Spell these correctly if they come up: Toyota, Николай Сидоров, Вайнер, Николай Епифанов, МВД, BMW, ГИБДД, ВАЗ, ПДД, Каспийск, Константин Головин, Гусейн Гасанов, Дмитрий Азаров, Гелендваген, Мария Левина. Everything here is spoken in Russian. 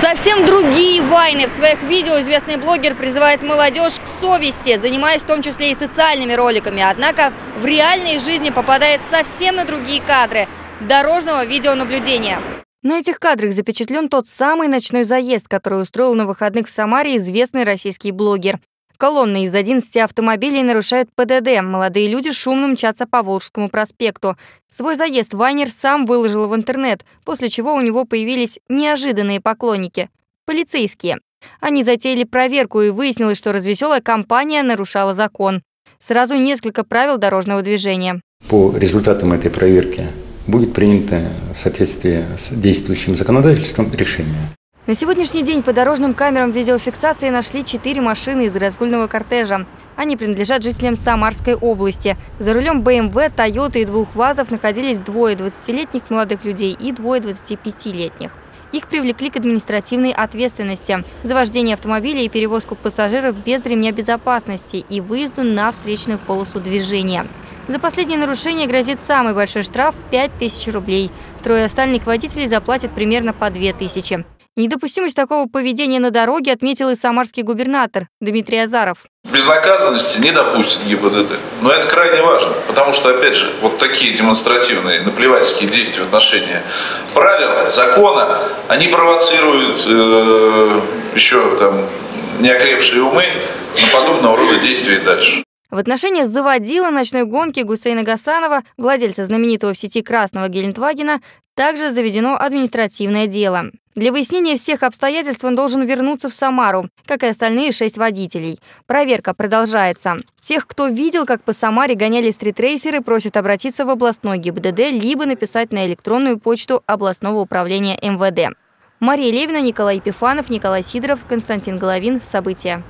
Совсем другие вайны. В своих видео известный блогер призывает молодежь к совести, занимаясь в том числе и социальными роликами. Однако в реальной жизни попадает совсем на другие кадры дорожного видеонаблюдения. На этих кадрах запечатлен тот самый ночной заезд, который устроил на выходных в Самаре известный российский блогер. Колонны из 11 автомобилей нарушают ПДД. Молодые люди шумно мчатся по Волжскому проспекту. Свой заезд Вайнер сам выложил в интернет, после чего у него появились неожиданные поклонники – полицейские. Они затеяли проверку, и выяснилось, что развеселая компания нарушала закон. Сразу несколько правил дорожного движения. По результатам этой проверки будет принято в соответствии с действующим законодательством решение. На сегодняшний день по дорожным камерам видеофиксации нашли 4 машины из разгульного кортежа. Они принадлежат жителям Самарской области. За рулем BMW, Toyota и 2 ВАЗов находились двое 20-летних молодых людей и двое 25-летних. Их привлекли к административной ответственности за вождение автомобиля и перевозку пассажиров без ремня безопасности и выезду на встречную полосу движения. За последнее нарушение грозит самый большой штраф – 5000 рублей. Трое остальных водителей заплатят примерно по 2000. Недопустимость такого поведения на дороге отметил и самарский губернатор Дмитрий Азаров. Безнаказанности не допустит ГИБДД. Но это крайне важно, потому что, опять же, вот такие демонстративные наплевательские действия в отношении правил, закона, они провоцируют еще там неокрепшие умы на подобного рода действия и дальше. В отношении заводила ночной гонки Гусейна Гасанова, владельца знаменитого в сети красного Гелендвагена, также заведено административное дело. Для выяснения всех обстоятельств он должен вернуться в Самару, как и остальные 6 водителей. Проверка продолжается. Тех, кто видел, как по Самаре гоняли стритрейсеры, просят обратиться в областной ГИБДД, либо написать на электронную почту областного управления МВД. Мария Левина, Николай Епифанов, Николай Сидоров, Константин Головин. События.